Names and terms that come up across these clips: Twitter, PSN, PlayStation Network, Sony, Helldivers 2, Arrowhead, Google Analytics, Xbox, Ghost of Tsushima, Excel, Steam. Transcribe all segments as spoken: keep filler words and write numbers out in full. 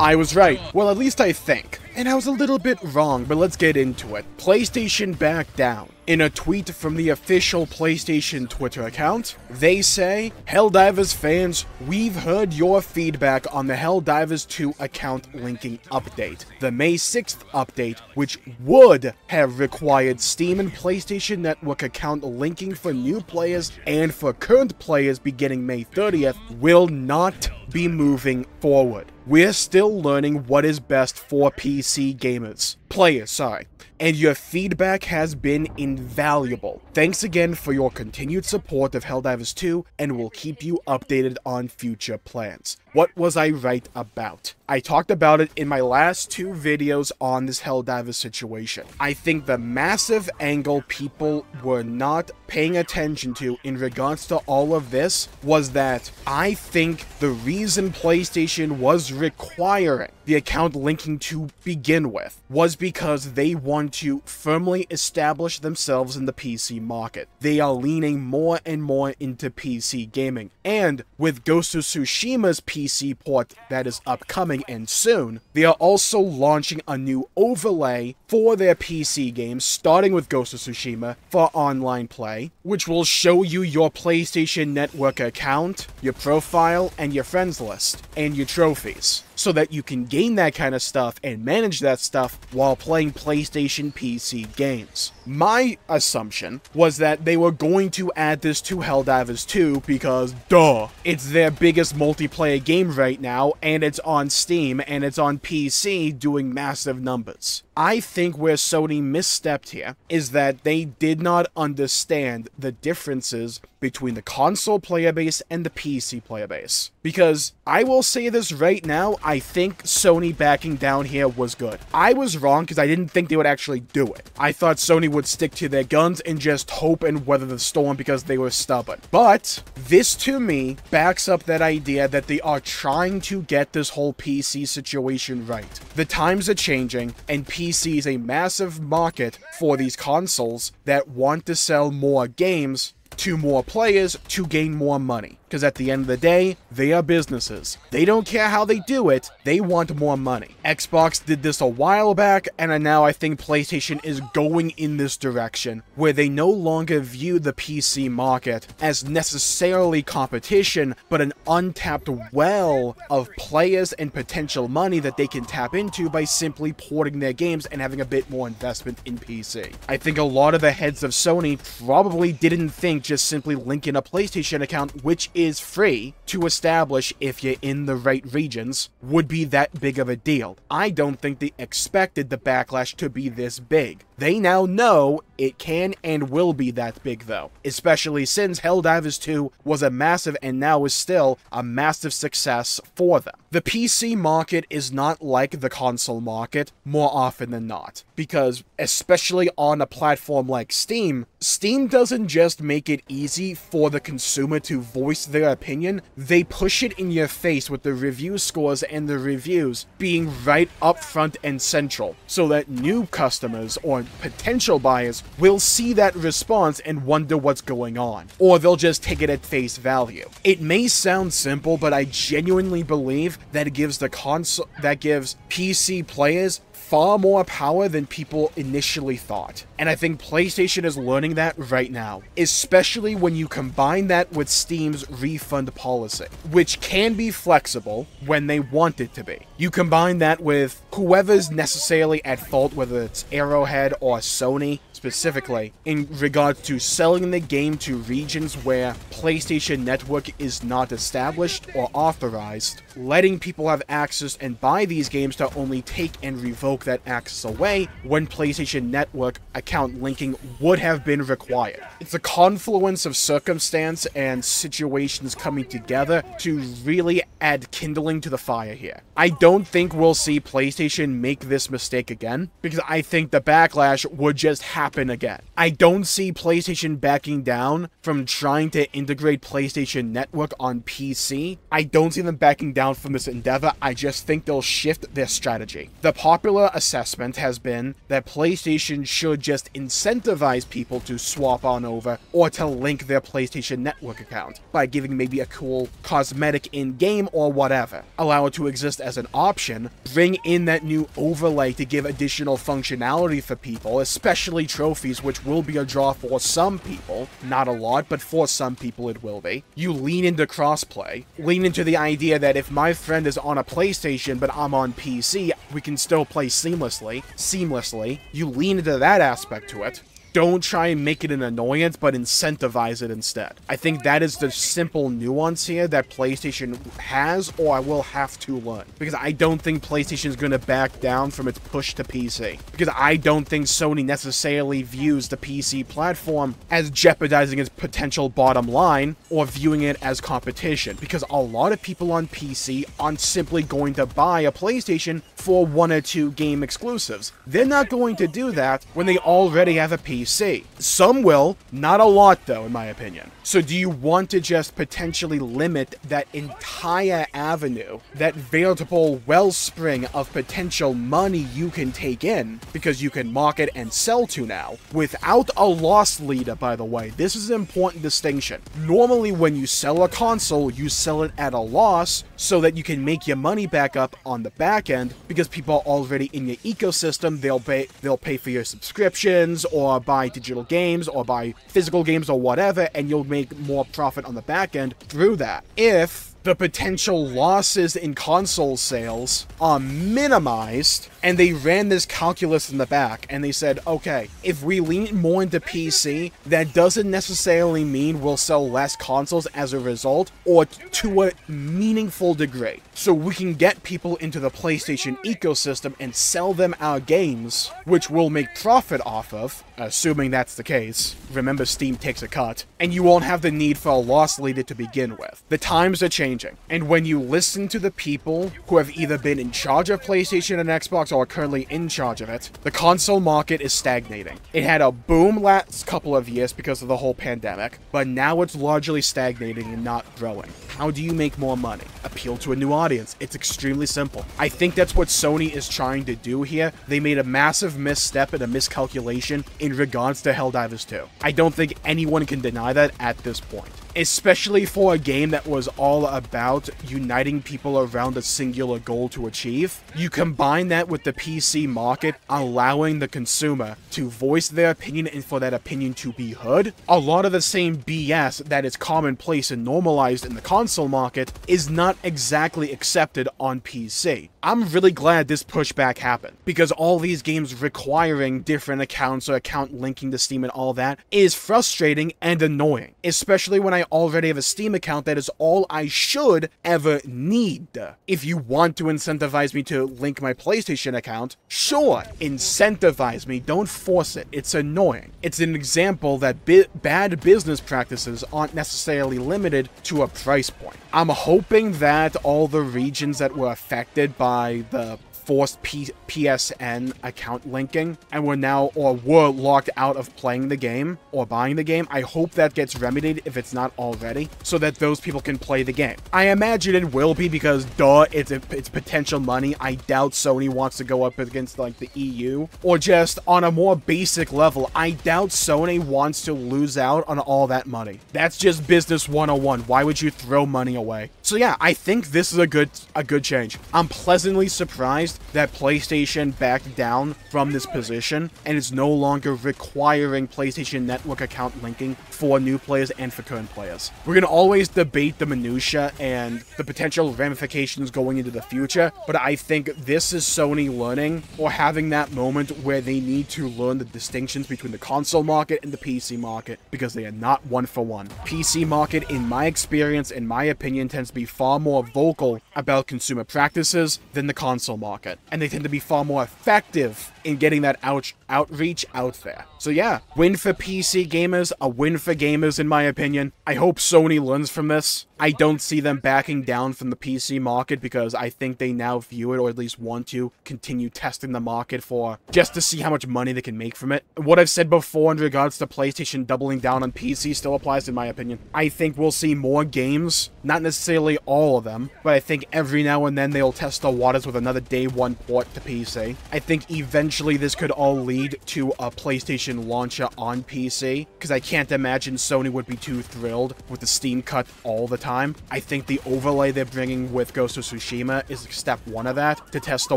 I was right. Well, at least I think. And I was a little bit wrong, but let's get into it. PlayStation backed down. In a tweet from the official PlayStation Twitter account, they say, Helldivers fans, we've heard your feedback on the Helldivers two account linking update. The May sixth update, which would have required Steam and PlayStation Network account linking for new players and for current players beginning May thirtieth, will not be moving forward. We're still learning what is best for P C gamers. Players, sorry. And your feedback has been invaluable. Thanks again for your continued support of Helldivers two, and we'll keep you updated on future plans. What was I right about? I talked about it in my last two videos on this Helldivers situation. I think the massive angle people were not paying attention to in regards to all of this was that I think the reason PlayStation was requiring the account linking to begin with was because they want to firmly establish themselves in the P C market. They are leaning more and more into P C gaming, and with Ghost of Tsushima's P C port that is upcoming and soon, they are also launching a new overlay for their P C games, starting with Ghost of Tsushima for online play, which will show you your PlayStation Network account, your profile, and your friends list, and your trophies, so that you can gain that kind of stuff and manage that stuff while playing PlayStation P C games. My assumption was that they were going to add this to Helldivers two because, duh, it's their biggest multiplayer game right now, and it's on Steam, and it's on P C doing massive numbers. I think where Sony misstepped here is that they did not understand the differences between the console player base and the P C player base. Because I will say this right now, I think Sony backing down here was good. I was wrong because I didn't think they would actually do it. I thought Sony would stick to their guns and just hope and weather the storm because they were stubborn. But this to me backs up that idea that they are trying to get this whole P C situation right. The times are changing, and P C P C is a massive market for these consoles that want to sell more games to more players to gain more money. Because at the end of the day, they are businesses. They don't care how they do it, they want more money. Xbox did this a while back, and now I think PlayStation is going in this direction, where they no longer view the P C market as necessarily competition, but an untapped well of players and potential money that they can tap into by simply porting their games and having a bit more investment in P C. I think a lot of the heads of Sony probably didn't think just simply linking a PlayStation account, which is free to establish if you're in the right regions, would be that big of a deal. I don't think they expected the backlash to be this big. They now know it can and will be that big though, especially since Helldivers two was a massive and now is still a massive success for them. The P C market is not like the console market more often than not, because especially on a platform like Steam, Steam doesn't just make it easy for the consumer to voice their opinion, they push it in your face with the review scores and the reviews being right up front and central, so that new customers or potential buyers will see that response and wonder what's going on, or they'll just take it at face value. It may sound simple, but I genuinely believe that it gives the console, that gives P C players far more power than people initially thought. And I think PlayStation is learning that right now, especially when you combine that with Steam's refund policy, which can be flexible when they want it to be. You combine that with whoever's necessarily at fault, whether it's Arrowhead or Sony specifically, in regards to selling the game to regions where PlayStation Network is not established or authorized, letting people have access and buy these games to only take and revoke that access away when PlayStation Network account linking would have been required. It's a confluence of circumstance and situations coming together to really add kindling to the fire here. I don't think we'll see PlayStation make this mistake again, because I think the backlash would just happen again. I don't see PlayStation backing down from trying to integrate PlayStation Network on P C. I don't see them backing down down from this endeavor. I just think they'll shift their strategy. The popular assessment has been that PlayStation should just incentivize people to swap on over or to link their PlayStation Network account by giving maybe a cool cosmetic in-game or whatever. Allow it to exist as an option, bring in that new overlay to give additional functionality for people, especially trophies, which will be a draw for some people. Not a lot, but for some people it will be. You lean into crossplay, lean into the idea that if my friend is on a PlayStation but I'm on P C, we can still play seamlessly, seamlessly. You lean into that aspect to it. Don't try and make it an annoyance, but incentivize it instead. I think that is the simple nuance here that PlayStation has, or I will have to learn. Because I don't think PlayStation is going to back down from its push to P C. Because I don't think Sony necessarily views the P C platform as jeopardizing its potential bottom line, or viewing it as competition. Because a lot of people on P C aren't simply going to buy a PlayStation for one or two game exclusives. They're not going to do that when they already have a P C. P C. Some will, not a lot though, in my opinion. So do you want to just potentially limit that entire avenue, that veritable wellspring of potential money you can take in, because you can market and sell to now, without a loss leader, by the way. This is an important distinction. Normally when you sell a console, you sell it at a loss so that you can make your money back up on the back end, because people are already in your ecosystem, they'll pay, they'll pay for your subscriptions, or buy digital games, or buy physical games, or whatever, and you'll make more profit on the back end through that. If the potential losses in console sales are minimized, and they ran this calculus in the back, and they said, okay, if we lean more into P C, that doesn't necessarily mean we'll sell less consoles as a result, or to a meaningful degree. So we can get people into the PlayStation ecosystem and sell them our games, which we'll make profit off of, assuming that's the case. Remember, Steam takes a cut, and you won't have the need for a loss leader to begin with. The times are changing, and when you listen to the people who have either been in charge of PlayStation and Xbox, are currently in charge of it, the console market is stagnating. It had a boom last couple of years because of the whole pandemic, but now it's largely stagnating and not growing. How do you make more money? Appeal to a new audience. It's extremely simple. I think that's what Sony is trying to do here. They made a massive misstep and a miscalculation in regards to Helldivers two. I don't think anyone can deny that at this point. Especially for a game that was all about uniting people around a singular goal to achieve. You combine that with the P C market allowing the consumer to voice their opinion and for that opinion to be heard. A lot of the same B S that is commonplace and normalized in the console market is not exactly accepted on P C. I'm really glad this pushback happened, because all these games requiring different accounts or account linking to Steam and all that is frustrating and annoying, especially when I already have a Steam account that is all I should ever need. If you want to incentivize me to link my PlayStation account, sure, incentivize me, don't force it. It's annoying. It's an example that bi- bad business practices aren't necessarily limited to a price point. I'm hoping that all the regions that were affected by by the forced P PSN account linking and were now or were locked out of playing the game or buying the game, I hope that gets remedied if it's not already, so that those people can play the game. I imagine it will be, because duh, it's, it's potential money. I doubt Sony wants to go up against like the E U, or just on a more basic level, I doubt Sony wants to lose out on all that money. That's just business one oh one. Why would you throw money away? So yeah, I think this is a good a good change. I'm pleasantly surprised that PlayStation backed down from this position and is no longer requiring PlayStation Network account linking for new players and for current players. We're going to always debate the minutia and the potential ramifications going into the future, but I think this is Sony learning, or having that moment where they need to learn the distinctions between the console market and the P C market, because they are not one for one. P C market, in my experience, in my opinion, tends to be far more vocal about consumer practices than the console market, and they tend to be far more effective in getting that out outreach out there. So yeah, win for P C gamers, a win for gamers in my opinion. I hope Sony learns from this. I don't see them backing down from the P C market, because I think they now view it, or at least want to, continue testing the market for, just to see how much money they can make from it. What I've said before in regards to PlayStation doubling down on P C still applies in my opinion. I think we'll see more games, not necessarily all of them, but I think every now and then they'll test the waters with another day one port to P C. I think eventually this could all lead to a PlayStation launcher on P C, because I can't imagine Sony would be too thrilled with the Steam cut all the time. I think the overlay they're bringing with Ghost of Tsushima is step one of that, to test the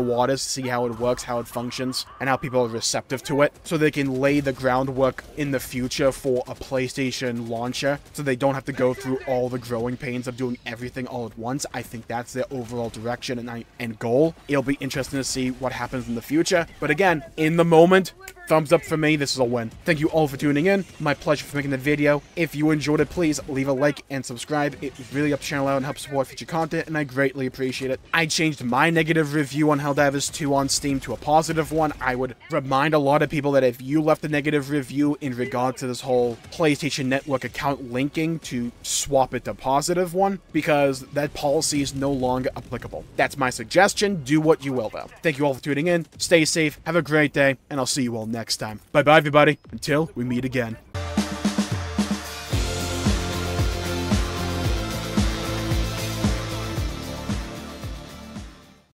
waters, see how it works, how it functions, and how people are receptive to it, so they can lay the groundwork in the future for a PlayStation launcher, so they don't have to go through all the growing pains of doing everything all at once. I think that's their overall direction and I, and goal. It'll be interesting to see what happens in the future, but again, in the moment, thumbs up for me, this is a win. Thank you all for tuning in. My pleasure for making the video. If you enjoyed it, please leave a like and subscribe. It really helps the channel out and helps support future content, and I greatly appreciate it. I changed my negative review on Helldivers two on Steam to a positive one. I would remind a lot of people that if you left a negative review in regard to this whole PlayStation Network account linking, to swap it to positive one, because that policy is no longer applicable. That's my suggestion. Do what you will, though. Thank you all for tuning in. Stay safe. Have a great day, and I'll see you all next time. Bye-bye, everybody. Until we meet again.